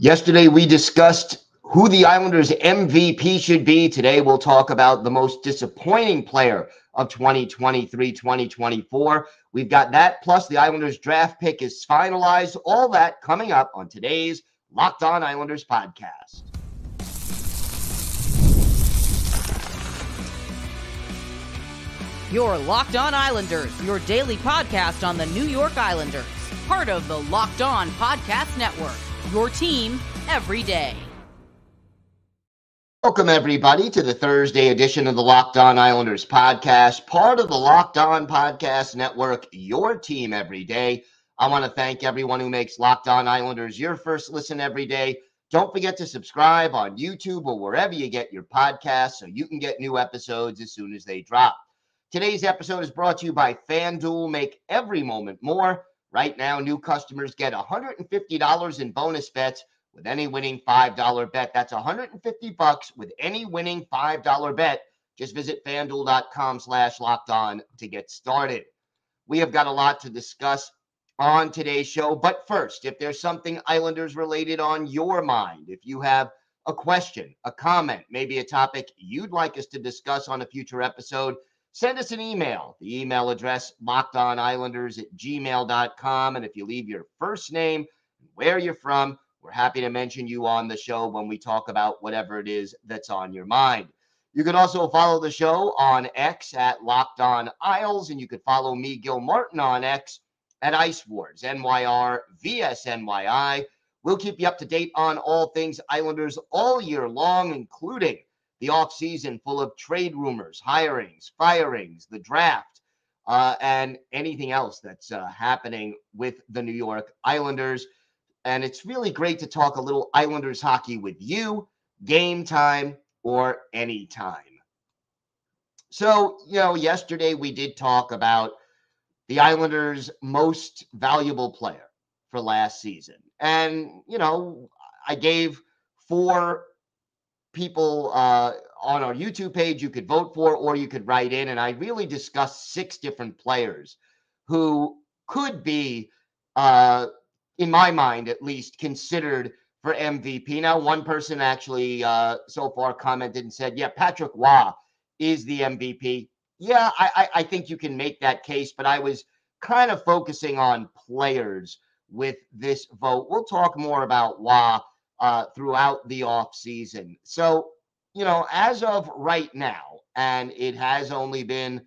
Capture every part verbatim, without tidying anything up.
Yesterday, we discussed who the Islanders' M V P should be. Today, we'll talk about the most disappointing player of twenty twenty-three twenty twenty-four. We've got that, plus the Islanders' draft pick is finalized. All that coming up on today's Locked On Islanders podcast. Your Locked On Islanders, your daily podcast on the New York Islanders, part of the Locked On Podcast Network, your team every day. Welcome, everybody, to the Thursday edition of the Locked On Islanders podcast, part of the Locked On Podcast Network, your team every day. I want to thank everyone who makes Locked On Islanders your first listen every day. Don't forget to subscribe on YouTube or wherever you get your podcasts so you can get new episodes as soon as they drop. Today's episode is brought to you by FanDuel. Make every moment more. Right now, new customers get one hundred fifty dollars in bonus bets with any winning five dollar bet. That's one hundred fifty bucks with any winning five dollar bet. Just visit FanDuel.com slash locked on to get started. We have got a lot to discuss on today's show. But first, if there's something Islanders related on your mind, if you have a question, a comment, maybe a topic you'd like us to discuss on a future episode, send us an email. The email address, lockedonislanders at gmail dot com. And if you leave your first name and where you're from, we're happy to mention you on the show when we talk about whatever it is that's on your mind. You can also follow the show on X at Locked On Isles, and you can follow me, Gil Martin, on X at Ice Wars, N Y R V S N Y I. We'll keep you up to date on all things Islanders all year long, including the offseason full of trade rumors, hirings, firings, the draft, uh, and anything else that's uh, happening with the New York Islanders. And it's really great to talk a little Islanders hockey with you, game time or any time. So, you know, yesterday we did talk about the Islanders' most valuable player for last season. And, you know, I gave four people uh, on our YouTube page you could vote for, or you could write in. And I really discussed six different players who could be, uh, in my mind at least, considered for M V P. Now, one person actually uh, so far commented and said, yeah, Patrick Waugh is the M V P. Yeah, I, I, I think you can make that case, but I was kind of focusing on players with this vote. We'll talk more about Waugh Uh, throughout the offseason. So, you know, as of right now, and it has only been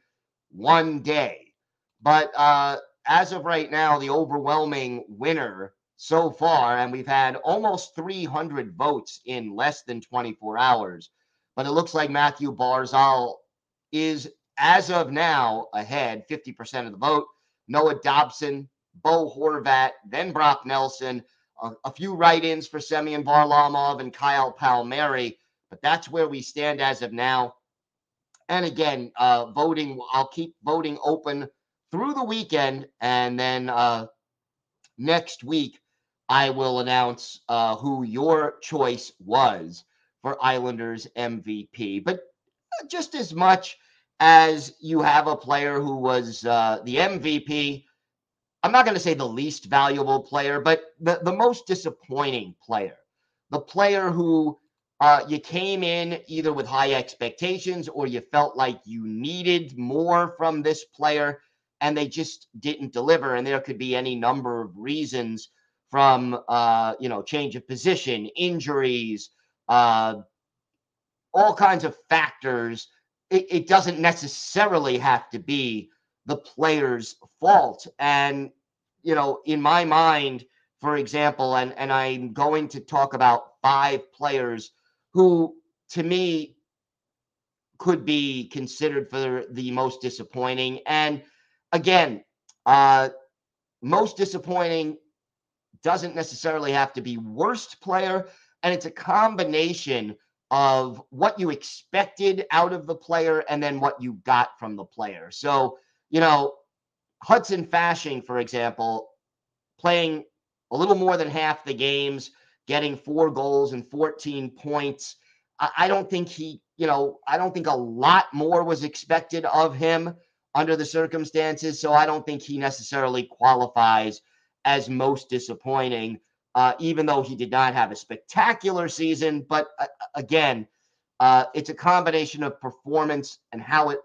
one day, but uh, as of right now, the overwhelming winner so far, and we've had almost three hundred votes in less than twenty-four hours, but it looks like Matthew Barzal is, as of now, ahead, fifty percent of the vote. Noah Dobson, Bo Horvat, then Brock Nelson, a few write-ins for Semyon Varlamov and Kyle Palmieri, but that's where we stand as of now. And again, uh, voting, I'll keep voting open through the weekend, and then uh, next week I will announce uh, who your choice was for Islanders M V P. But just as much as you have a player who was uh, the M V P, I'm not going to say the least valuable player, but the, the most disappointing player, the player who uh, you came in either with high expectations or you felt like you needed more from this player and they just didn't deliver. And there could be any number of reasons, from, uh, you know, change of position, injuries, uh, all kinds of factors. It, it doesn't necessarily have to be the player's fault. And, you know, in my mind, for example, and, and I'm going to talk about five players who, to me, could be considered for the most disappointing. And again, uh, most disappointing doesn't necessarily have to be worst player. And it's a combination of what you expected out of the player and then what you got from the player. So, you know, Hudson Fasching, for example, playing a little more than half the games, getting four goals and fourteen points. I don't think he, you know, I don't think a lot more was expected of him under the circumstances. So I don't think he necessarily qualifies as most disappointing. uh, even though he did not have a spectacular season. But uh, again, uh, it's a combination of performance and how it,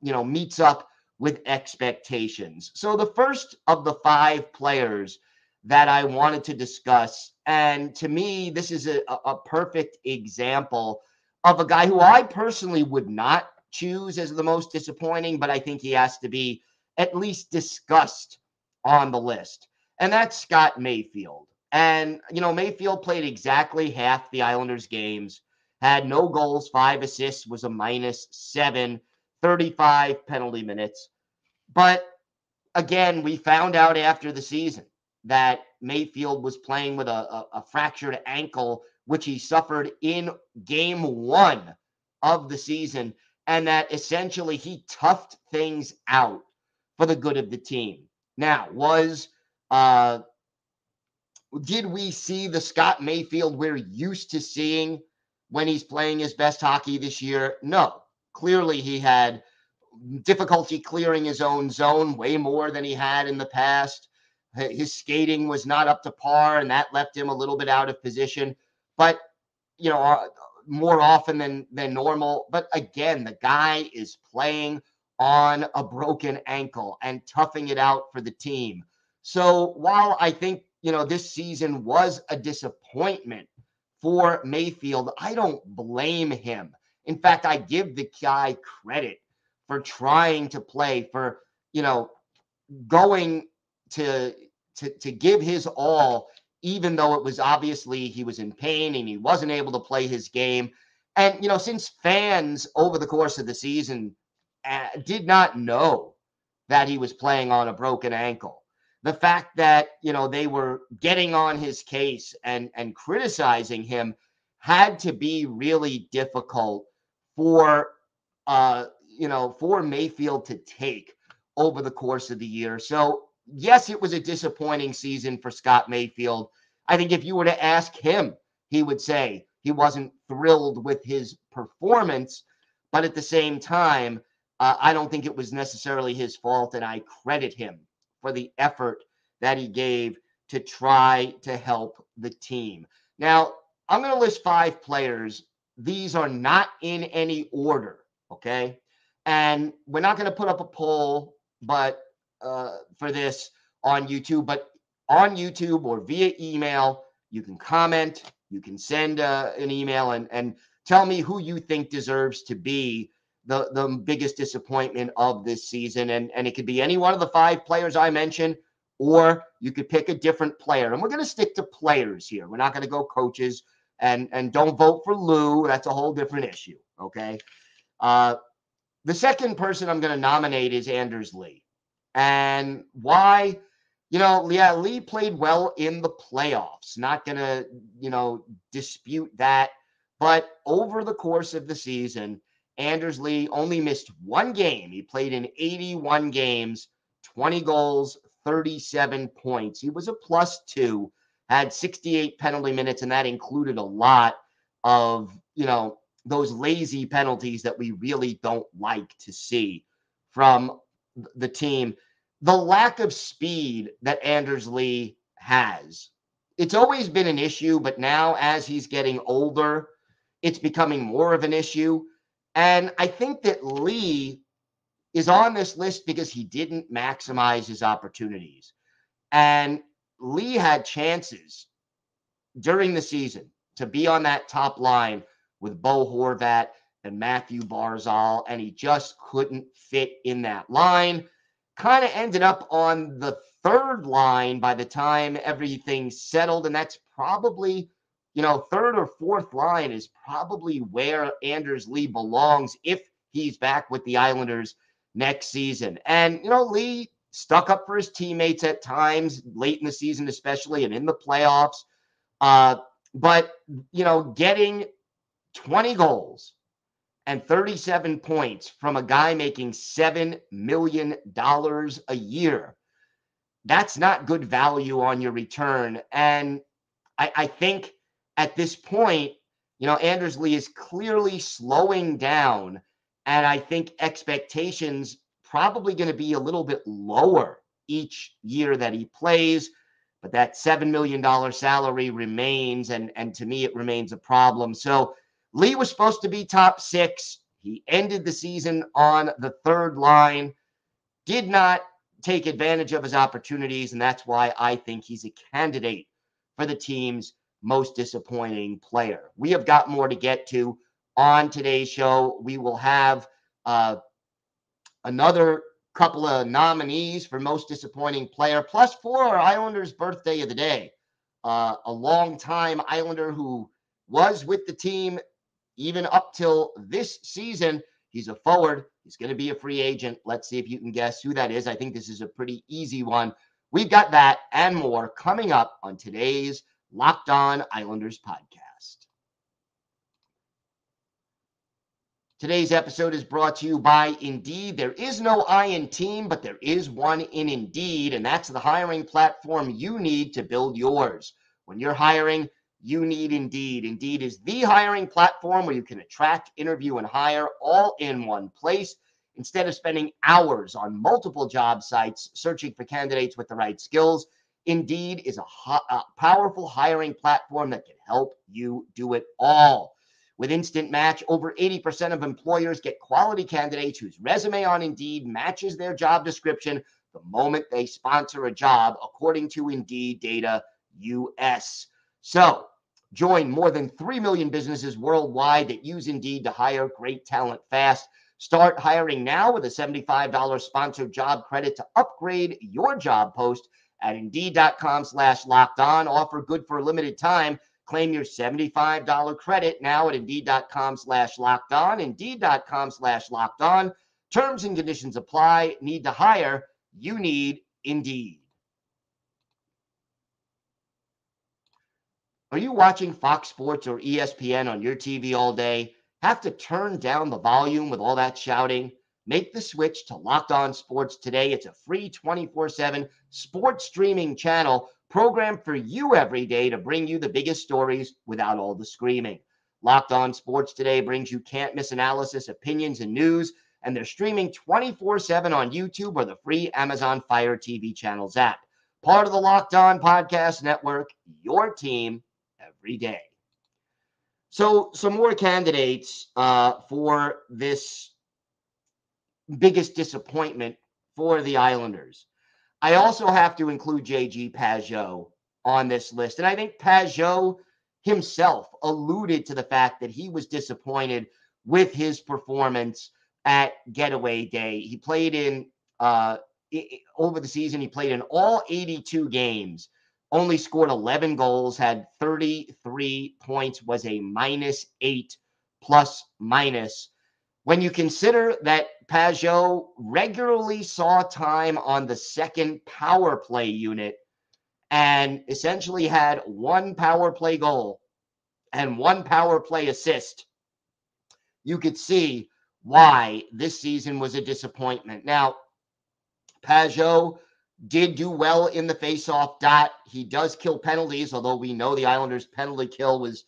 you know, meets up with expectations. So the first of the five players that I wanted to discuss, and to me, this is a, a perfect example of a guy who I personally would not choose as the most disappointing, but I think he has to be at least discussed on the list. And that's Scott Mayfield. And, you know, Mayfield played exactly half the Islanders games, had no goals, five assists, was a minus seven, thirty-five penalty minutes. But again, we found out after the season that Mayfield was playing with a, a, a fractured ankle, which he suffered in game one of the season, and that essentially he toughed things out for the good of the team. Now, was uh, did we see the Scott Mayfield we're used to seeing when he's playing his best hockey this year? No. Clearly, he had difficulty clearing his own zone way more than he had in the past. His skating was not up to par, and that left him a little bit out of position. But, you know, uh, more often than, than normal. But again, the guy is playing on a broken ankle and toughing it out for the team. So while I think, you know, this season was a disappointment for Mayfield, I don't blame him. In fact, I give the guy credit for trying to play, for, you know, going to, to, to give his all, even though it was obviously he was in pain and he wasn't able to play his game. And, you know, since fans over the course of the season uh, did not know that he was playing on a broken ankle, the fact that, you know, they were getting on his case and, and criticizing him had to be really difficult for, uh, you know, for Mayfield to take over the course of the year. So, yes, it was a disappointing season for Scott Mayfield. I think if you were to ask him, he would say he wasn't thrilled with his performance. But at the same time, uh, I don't think it was necessarily his fault, and I credit him for the effort that he gave to try to help the team. Now, I'm going to list five players. These are not in any order, okay? And we're not going to put up a poll, but Uh, for this on YouTube, but on YouTube or via email, you can comment, you can send uh, an email and, and tell me who you think deserves to be the, the biggest disappointment of this season. And, and it could be any one of the five players I mentioned, or you could pick a different player. And we're going to stick to players here. We're not going to go coaches, and, and don't vote for Lou. That's a whole different issue. Okay. Uh, the second person I'm going to nominate is Anders Lee. And why, you know, yeah, Lee played well in the playoffs. Not going to, you know, dispute that. But over the course of the season, Anders Lee only missed one game. He played in eighty-one games, twenty goals, thirty-seven points. He was a plus two, had sixty-eight penalty minutes, and that included a lot of, you know, those lazy penalties that we really don't like to see from the team. The lack of speed that Anders Lee has, it's always been an issue, but now as he's getting older, it's becoming more of an issue. And I think that Lee is on this list because he didn't maximize his opportunities. And Lee had chances during the season to be on that top line with Bo Horvat and Matthew Barzal, and he just couldn't fit in that line. Kind of ended up on the third line by the time everything settled, and that's probably, you know, third or fourth line is probably where Anders Lee belongs if he's back with the Islanders next season. And, you know, Lee stuck up for his teammates at times, late in the season especially, and in the playoffs. Uh, but, you know, getting twenty goals and thirty-seven points from a guy making seven million dollars a year, that's not good value on your return. And I, I think at this point, you know, Anders Lee is clearly slowing down. And I think expectations probably going to be a little bit lower each year that he plays. but that seven million dollars salary remains, and, and to me, it remains a problem. So Lee was supposed to be top six. He ended the season on the third line, did not take advantage of his opportunities, and that's why I think he's a candidate for the team's most disappointing player. We have got more to get to on today's show. We will have uh, another couple of nominees for most disappointing player, plus for our Islanders' birthday of the day. Uh, a longtime Islander who was with the team even up till this season. He's a forward. He's going to be a free agent. Let's see if you can guess who that is. I think this is a pretty easy one. We've got that and more coming up on today's Locked On Islanders podcast. Today's episode is brought to you by Indeed. There is no I in team, but there is one in Indeed, and that's the hiring platform you need to build yours. When you're hiring, you need Indeed. Indeed is the hiring platform where you can attract, interview, and hire all in one place. Instead of spending hours on multiple job sites searching for candidates with the right skills, Indeed is a, ho- a powerful hiring platform that can help you do it all. With Instant Match, over eighty percent of employers get quality candidates whose resume on Indeed matches their job description the moment they sponsor a job, according to Indeed data U S. So, join more than three million businesses worldwide that use Indeed to hire great talent fast. Start hiring now with a seventy-five dollars sponsored job credit to upgrade your job post at Indeed.com slash locked on. Offer good for a limited time. Claim your seventy-five dollars credit now at Indeed.com slash locked on. Indeed.com slash locked on. Terms and conditions apply. Need to hire? You need Indeed. Are you watching Fox Sports or E S P N on your T V all day? Have to turn down the volume with all that shouting? Make the switch to Locked On Sports today. It's a free twenty-four seven sports streaming channel programmed for you every day to bring you the biggest stories without all the screaming. Locked On Sports today brings you can't-miss analysis, opinions, and news, and they're streaming twenty-four seven on YouTube or the free Amazon Fire T V channels app. Part of the Locked On Podcast Network, your team every day. So some more candidates uh, for this biggest disappointment for the Islanders. I also have to include J G Pageau on this list. And I think Pageau himself alluded to the fact that he was disappointed with his performance at Getaway Day. He played in, uh, over the season, he played in all eighty-two games. Only scored eleven goals, had thirty-three points, was a minus eight plus minus. When you consider that Pageau regularly saw time on the second power play unit and essentially had one power play goal and one power play assist, you could see why this season was a disappointment. Now, Pageau did do well in the faceoff dot. He does kill penalties, although we know the Islanders' penalty kill was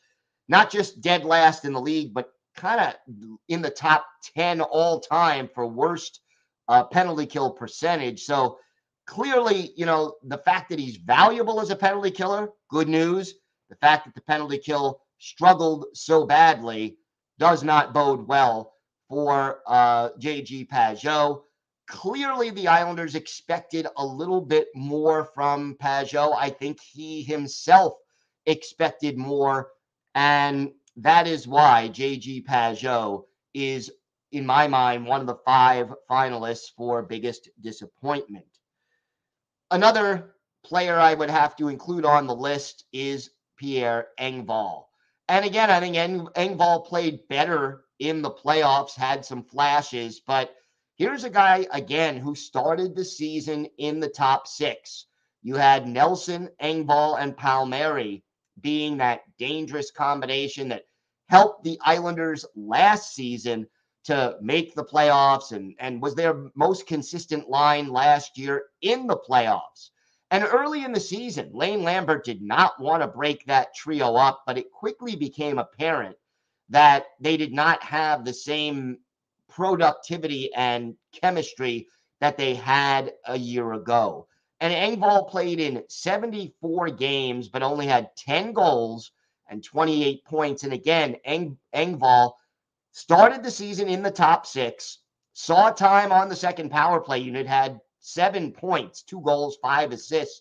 not just dead last in the league, but kind of in the top ten all time for worst uh, penalty kill percentage. So clearly, you know, the fact that he's valuable as a penalty killer, good news. The fact that the penalty kill struggled so badly does not bode well for uh, J G Pageau. Clearly, the Islanders expected a little bit more from Pageau. I think he himself expected more, and that is why J G Pageau is, in my mind, one of the five finalists for biggest disappointment. Another player I would have to include on the list is Pierre Engvall. And again, I think Eng- Engvall played better in the playoffs, had some flashes, but here's a guy, again, who started the season in the top six. You had Nelson, Engvall, and Palmieri being that dangerous combination that helped the Islanders last season to make the playoffs and, and was their most consistent line last year in the playoffs. And early in the season, Lane Lambert did not want to break that trio up, but it quickly became apparent that they did not have the same productivity and chemistry that they had a year ago. And Engvall played in seventy-four games, but only had ten goals and twenty-eight points. And again, Eng- Engvall started the season in the top six, saw time on the second power play unit, had seven points, two goals, five assists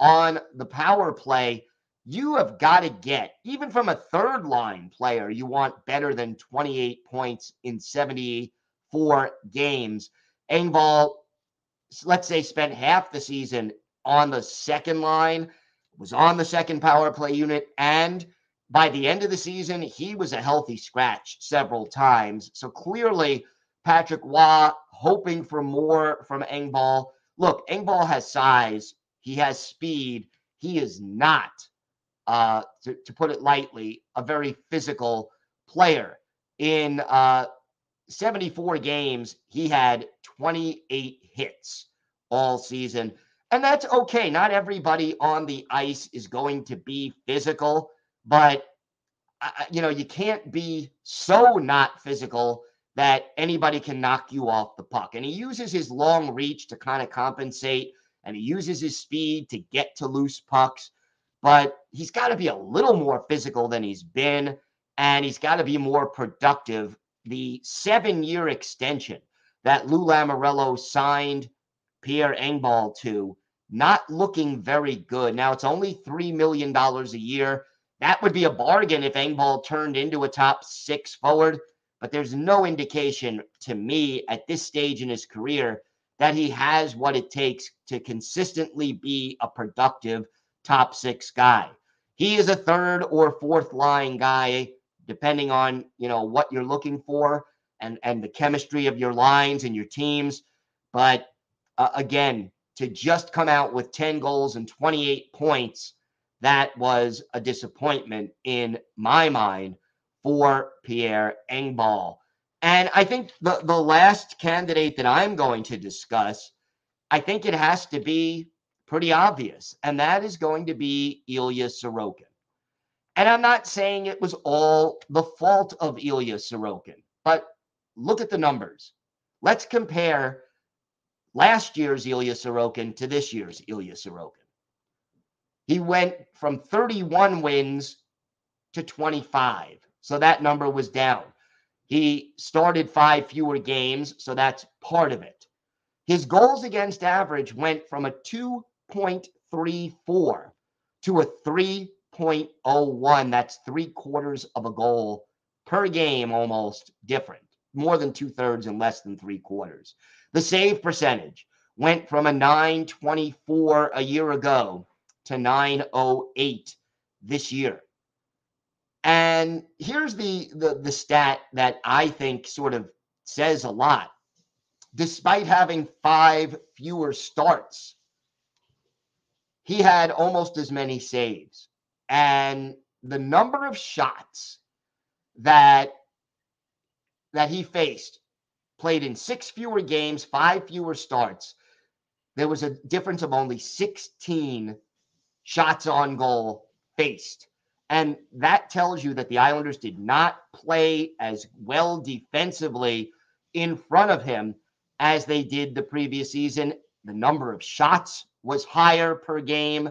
on the power play. You have got to get, even from a third-line player, you want better than twenty-eight points in seventy-four games. Engvall, let's say, spent half the season on the second line, was on the second power play unit, and by the end of the season, he was a healthy scratch several times. So clearly, Patrick Waugh hoping for more from Engvall. Look, Engvall has size. He has speed. He is not... Uh, to, to put it lightly, a very physical player. In uh, seventy-four games, he had twenty-eight hits all season. And that's okay. Not everybody on the ice is going to be physical, but uh, you know, you can't be so not physical that anybody can knock you off the puck. And he uses his long reach to kind of compensate, and he uses his speed to get to loose pucks. But he's got to be a little more physical than he's been, and he's got to be more productive. The seven-year extension that Lou Lamoriello signed Pierre Engvall to, not looking very good. Now, it's only three million dollars a year. That would be a bargain if Engvall turned into a top six forward, but there's no indication to me at this stage in his career that he has what it takes to consistently be a productive top six guy. He is a third or fourth line guy, depending on, you know, what you're looking for and, and the chemistry of your lines and your teams. But uh, again, to just come out with ten goals and twenty-eight points, that was a disappointment in my mind for Pierre Engvall. And I think the, the last candidate that I'm going to discuss, I think it has to be pretty obvious, and that is going to be Ilya Sorokin. And I'm not saying it was all the fault of Ilya Sorokin, but look at the numbers. Let's compare last year's Ilya Sorokin to this year's Ilya Sorokin. He went from thirty-one wins to twenty-five, so that number was down. He started five fewer games, so that's part of it. His goals against average went from a two point three four to a three point oh one. That's three quarters of a goal per game, almost different, more than two thirds and less than three quarters. The save percentage went from a nine twenty-four a year ago to nine oh eight this year. And here's the, the, the stat that I think sort of says a lot. Despite having five fewer starts, he had almost as many saves. And the number of shots that, that he faced, played in six fewer games, five fewer starts, there was a difference of only sixteen shots on goal faced. And that tells you that the Islanders did not play as well defensively in front of him as they did the previous season. The number of shots was higher per game.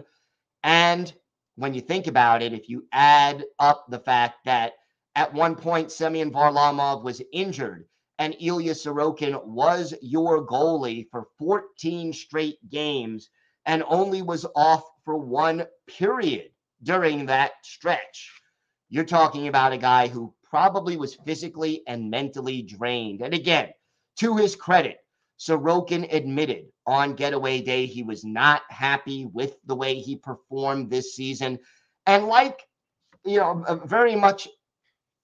And when you think about it, if you add up the fact that at one point Semyon Varlamov was injured and Ilya Sorokin was your goalie for fourteen straight games and only was off for one period during that stretch, you're talking about a guy who probably was physically and mentally drained. And again, to his credit, Sorokin admitted on getaway day he was not happy with the way he performed this season. And like, you know, very much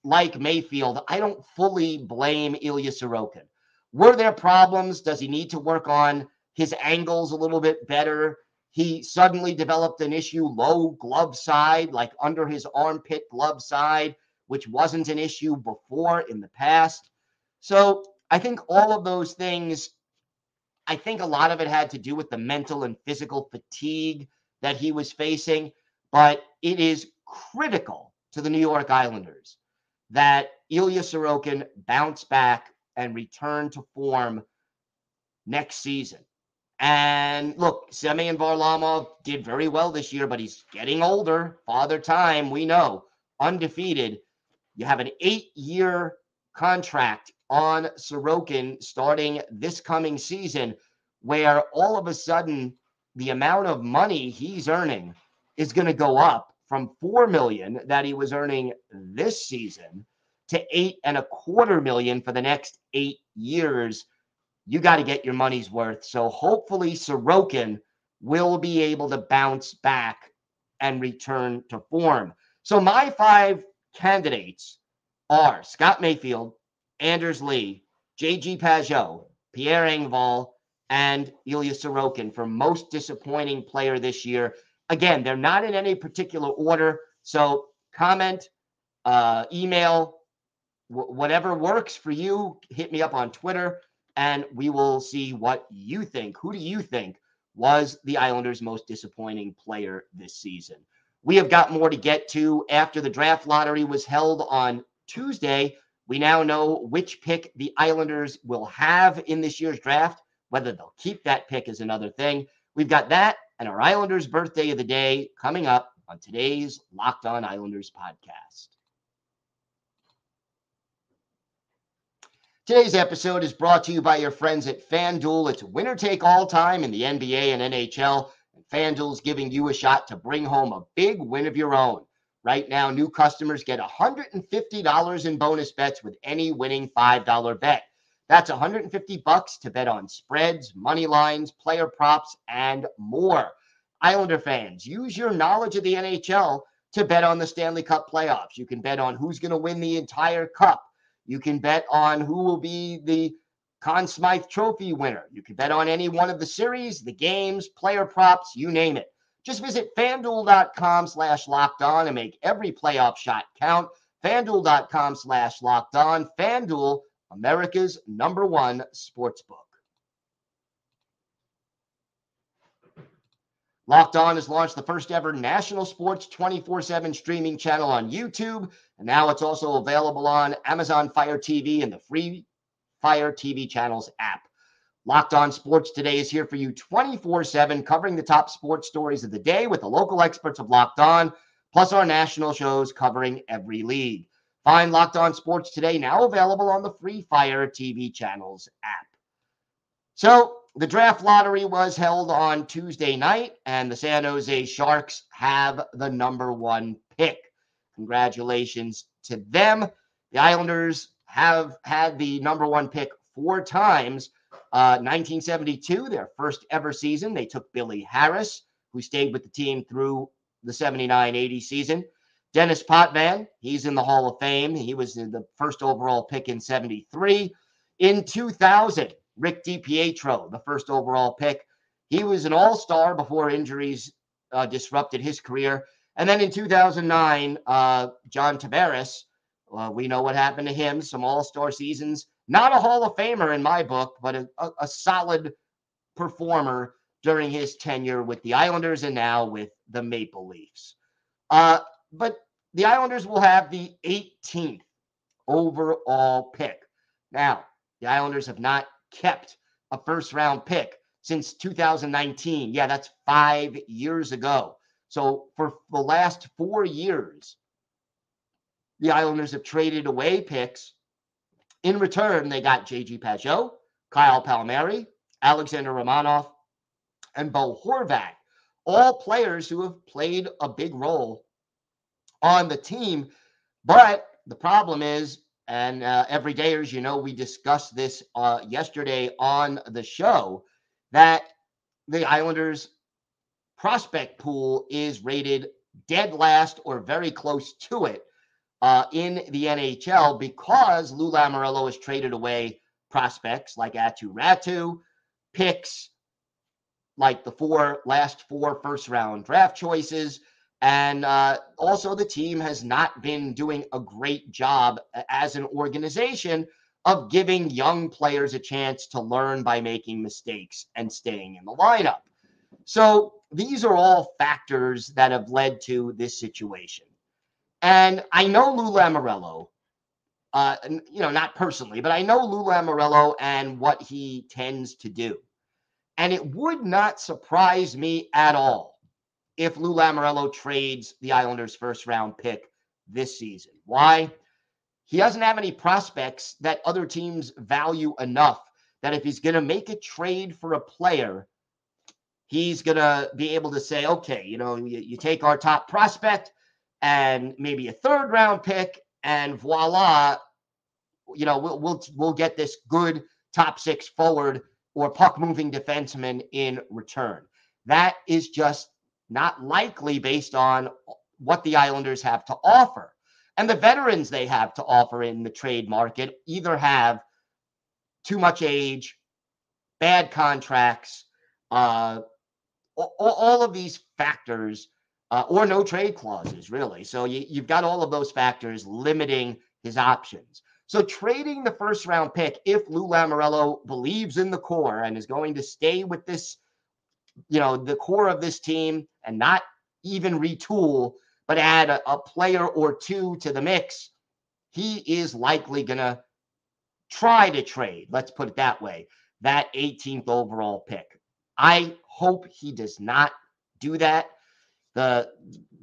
like Mayfield, I don't fully blame Ilya Sorokin. Were there problems? Does he need to work on his angles a little bit better? He suddenly developed an issue low glove side, like under his armpit glove side, which wasn't an issue before in the past. So I think all of those things, I think a lot of it had to do with the mental and physical fatigue that he was facing, but it is critical to the New York Islanders that Ilya Sorokin bounce back and return to form next season. And look, Semyon Varlamov did very well this year, but he's getting older. Father time, we know, undefeated. You have an eight-year contract on Sorokin starting this coming season, where all of a sudden the amount of money he's earning is going to go up from four million dollars that he was earning this season to eight and a quarter million for the next eight years. You got to get your money's worth. So hopefully Sorokin will be able to bounce back and return to form. So my five candidates are Scott Mayfield, Anders Lee, J G Pageau, Pierre Engvall, and Ilya Sorokin for most disappointing player this year. Again, they're not in any particular order. So comment, uh, email, w- whatever works for you. Hit me up on Twitter, and we will see what you think. Who do you think was the Islanders' most disappointing player this season? We have got more to get to. After the draft lottery was held on Tuesday, we now know which pick the Islanders will have in this year's draft. Whether they'll keep that pick is another thing. We've got that and our Islanders' birthday of the day coming up on today's Locked On Islanders podcast. Today's episode is brought to you by your friends at FanDuel. It's winner take all time in the N B A and N H L. And FanDuel's giving you a shot to bring home a big win of your own. Right now, new customers get one hundred fifty dollars in bonus bets with any winning five dollar bet. That's one hundred fifty bucks to bet on spreads, money lines, player props, and more. Islander fans, use your knowledge of the N H L to bet on the Stanley Cup playoffs. You can bet on who's going to win the entire cup. You can bet on who will be the Conn Smythe Trophy winner. You can bet on any one of the series, the games, player props, you name it. Just visit FanDuel.com slash locked on and make every playoff shot count. FanDuel.com slash locked on. FanDuel, America's number one sportsbook. Locked On has launched the first ever national sports twenty-four seven streaming channel on YouTube. And now it's also available on Amazon Fire T V and the free Fire T V channels app. Locked On Sports Today is here for you twenty-four seven, covering the top sports stories of the day with the local experts of Locked On, plus our national shows covering every league. Find Locked On Sports Today now available on the free Fire T V channels app. So, the draft lottery was held on Tuesday night, and the San Jose Sharks have the number one pick. Congratulations to them. The Islanders have had the number one pick four times. Uh, nineteen seventy-two, their first ever season, they took Billy Harris, who stayed with the team through the seventy-nine eighty season. Dennis Potvin, he's in the Hall of Fame. He was the first overall pick in seventy-three. In two thousand, Rick DiPietro, the first overall pick. He was an all-star before injuries uh, disrupted his career. And then in two thousand nine, uh, John Tavares, uh, we know what happened to him, some all-star seasons. Not a Hall of Famer in my book, but a, a, a solid performer during his tenure with the Islanders and now with the Maple Leafs. Uh, but the Islanders will have the eighteenth overall pick. Now, the Islanders have not kept a first-round pick since two thousand nineteen. Yeah, that's five years ago. So for the last four years, the Islanders have traded away picks. In return, they got J G Pageau, Kyle Palmieri, Alexander Romanov, and Bo Horvat, all players who have played a big role on the team. But the problem is, and uh, everydayers, you know, we discussed this uh, yesterday on the show, that the Islanders' prospect pool is rated dead last or very close to it uh, in the N H L, because Lou Lamoriello has traded away prospects like Atu Ratu, picks like the four last four first-round draft choices. And uh, also the team has not been doing a great job as an organization of giving young players a chance to learn by making mistakes and staying in the lineup. So these are all factors that have led to this situation. And I know Lou Lamoriello, uh, you know, not personally, but I know Lou Lamoriello and what he tends to do. And it would not surprise me at all if Lou Lamoriello trades the Islanders' first-round pick this season. Why? He doesn't have any prospects that other teams value enough that if he's going to make a trade for a player, he's going to be able to say, okay, you know, you, you take our top prospect and maybe a third-round pick, and voila, you know, we'll, we'll, we'll get this good top six forward or puck-moving defenseman in return. That is just not likely based on what the Islanders have to offer. And the veterans they have to offer in the trade market either have too much age, bad contracts, uh, all, all of these factors, uh, or no trade clauses, really. So you, you've got all of those factors limiting his options. So trading the first round pick, if Lou Lamoriello believes in the core and is going to stay with this, you know, the core of this team and not even retool, but add a, a player or two to the mix, he is likely going to try to trade, let's put it that way, that eighteenth overall pick. I hope he does not do that. The,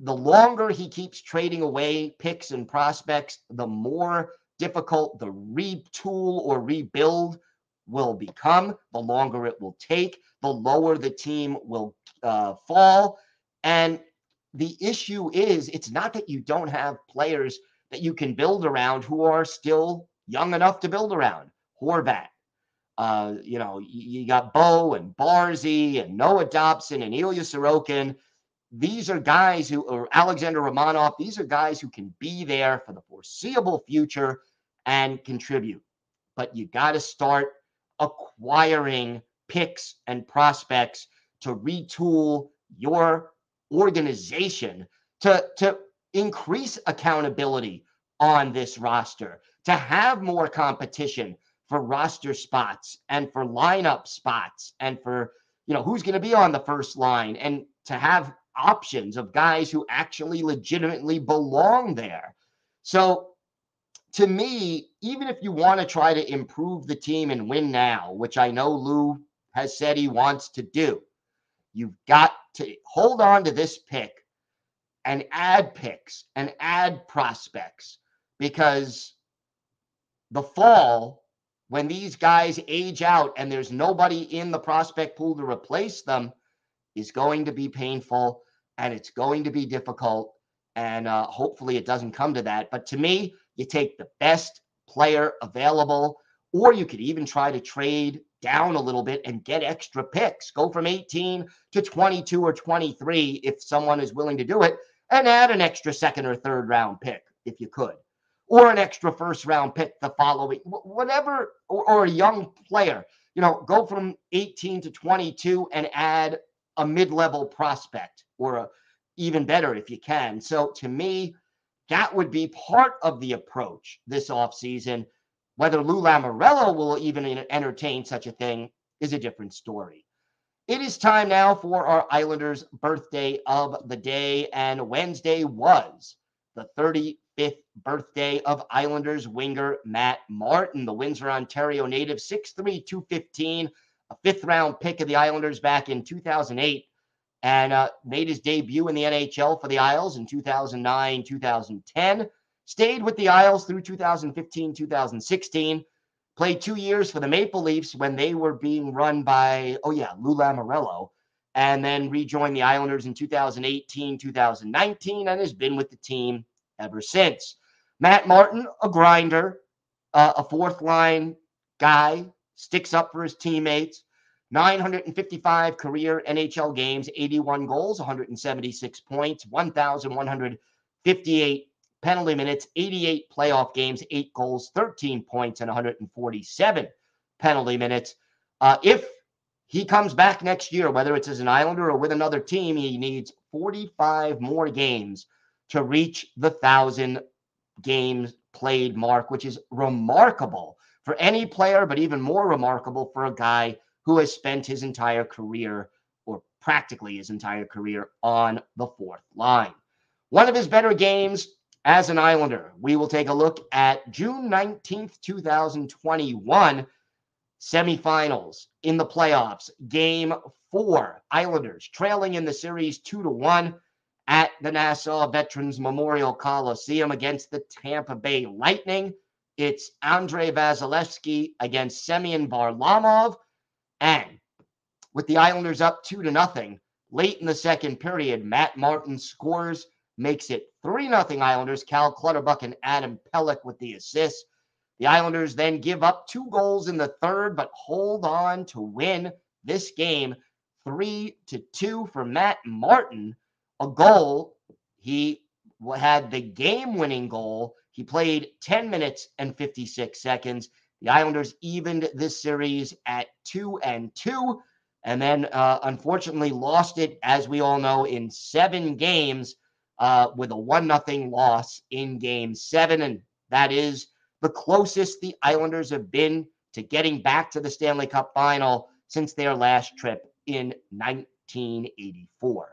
the longer he keeps trading away picks and prospects, the more difficult the retool or rebuild will become, the longer it will take, the lower the team will uh, fall. And the issue is, it's not that you don't have players that you can build around who are still young enough to build around. Horvat, uh, you know, you got Bo and Barzal and Noah Dobson and Ilya Sorokin. These are guys who, or Alexander Romanov, these are guys who can be there for the foreseeable future and contribute. But you got to start acquiring picks and prospects to retool your organization, to, to increase accountability on this roster, to have more competition for roster spots and for lineup spots and for, you know, who's going to be on the first line, and to have options of guys who actually legitimately belong there. So to me, even if you want to try to improve the team and win now, which I know Lou has said he wants to do, you've got to hold on to this pick and add picks and add prospects, because the fall, when these guys age out and there's nobody in the prospect pool to replace them, is going to be painful. And it's going to be difficult, and uh, hopefully it doesn't come to that. But to me, you take the best player available, or you could even try to trade down a little bit and get extra picks. Go from eighteen to twenty-two or twenty-three if someone is willing to do it, and add an extra second or third round pick if you could, or an extra first round pick the following, whatever, or, or a young player. You know, go from eighteen to twenty-two and add a mid-level prospect, or a, even better if you can. So to me, that would be part of the approach this offseason. Whether Lou Lamoriello will even entertain such a thing is a different story. It is time now for our Islanders birthday of the day, and Wednesday was the thirty-fifth birthday of Islanders winger Matt Martin, the Windsor, Ontario native, six three, two fifteen, a fifth-round pick of the Islanders back in two thousand eight, and uh, made his debut in the N H L for the Isles in two thousand nine, two thousand ten, stayed with the Isles through two thousand fifteen, two thousand sixteen, played two years for the Maple Leafs when they were being run by, oh yeah, Lou Lamoriello, and then rejoined the Islanders in two thousand eighteen, two thousand nineteen, and has been with the team ever since. Matt Martin, a grinder, uh, a fourth-line guy, sticks up for his teammates, nine hundred fifty-five career N H L games, eighty-one goals, one hundred seventy-six points, one thousand one hundred fifty-eight penalty minutes, eighty-eight playoff games, eight goals, thirteen points, and one hundred forty-seven penalty minutes. Uh, if he comes back next year, whether it's as an Islander or with another team, he needs forty-five more games to reach the one thousand games played mark, which is remarkable for any player, but even more remarkable for a guy who has spent his entire career, or practically his entire career, on the fourth line. One of his better games as an Islander, we will take a look at June nineteenth, two thousand twenty-one, semifinals in the playoffs. Game four, Islanders trailing in the series two to one at the Nassau Veterans Memorial Coliseum against the Tampa Bay Lightning. It's Andrei Vasilevsky against Semyon Varlamov. And with the Islanders up two to nothing, late in the second period, Matt Martin scores, makes it three nothing Islanders. Cal Clutterbuck and Adam Pellick with the assists. The Islanders then give up two goals in the third, but hold on to win this game three to two for Matt Martin. A goal, he had the game-winning goal. He played ten minutes and fifty-six seconds. The Islanders evened this series at two and two, and then uh, unfortunately lost it, as we all know, in seven games uh, with a one nothing loss in game seven, and that is the closest the Islanders have been to getting back to the Stanley Cup final since their last trip in nineteen eighty-four.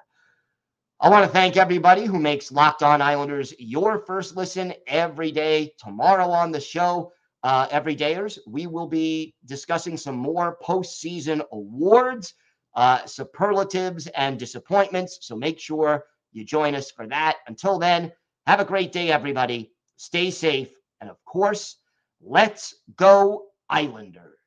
I want to thank everybody who makes Locked On Islanders your first listen every day. Tomorrow on the show, uh, Everydayers, we will be discussing some more postseason awards, uh, superlatives, and disappointments. So make sure you join us for that. Until then, have a great day, everybody. Stay safe. And, of course, let's go Islanders.